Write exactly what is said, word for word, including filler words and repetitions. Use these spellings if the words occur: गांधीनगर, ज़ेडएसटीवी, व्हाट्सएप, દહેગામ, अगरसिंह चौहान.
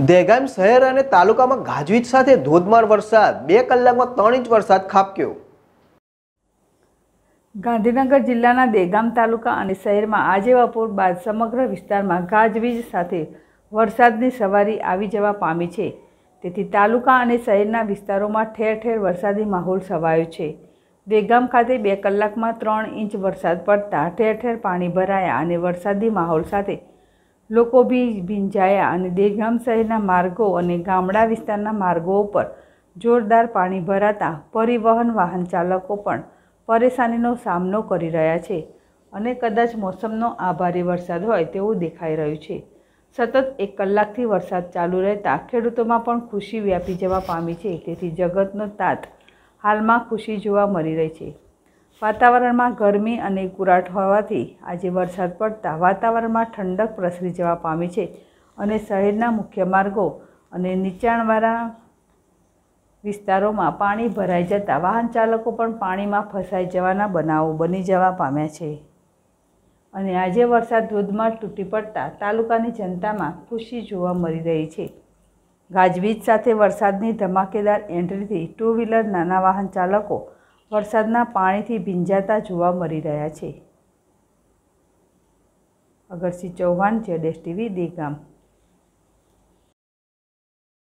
दहेगाम शहर और तालुका में गाजवीज साथे धोधमार वरसाद, बे कलाक में तीन इंच वरसाद खाबक्यो। गांधीनगर जिल्लाना दहेगाम तालुका और शहर में आजे बपोर बाद समग्र विस्तार में गाजवीज साथे वरसादनी सवारी आवी जवा पामी छे। तेथी तालुका और शहरना विस्तारों में ठेर ठेर वरसादी माहौल छवायो छे। दहेगाम खाते बे कलाक में तीन इंच वरसाद पड़ता ठेर ठेर पाणी भराया और वरसादी माहौल साथे लोको भी भींजाया। दहेगाम शहरना मार्गों और गामडा विस्तारना मार्गों पर जोरदार पाणी भराता परिवहन वाहन चालकों पण परेशानीनो सामनो करी रह्या छे अने कदाच मौसमनो आभारी वरसाद होय तेवुं देखाई रह्युं छे। सतत एक कलाकथी वरसाद चालू रहता खेडूतोमां पण खुशी व्यापी जवा पामी छे। तेथी जगतनो तात हालमां खुशी जोवा मळी रही छे। वातावरण में गरमी और कुराट होवाथी आजे वरसाद पड़ता वातावरण में ठंडक प्रसरी जवा पामी छे अने शहरना मुख्य मार्गों और नीचाणवाड़ा विस्तारों में पाणी भराई जता वाहन चालकों पण पाणी में फसाई जवाना बनावो बनी जवा पाम्या छे। अने आजे वरसाद धोधमार तूटी पड़ता तालुकानी जनता में खुशी जोवा मळी रही छे। गाजवीज साथे वरसादनी धमाकेदार एंट्रीथी टू व्हीलर नाना वाहन चालकों वरसादना पाणीथी भींजाता जोवा मळी रह्या छे। अगरसिंह चौहान, ज़ेडएसटीवी, दहेगाम।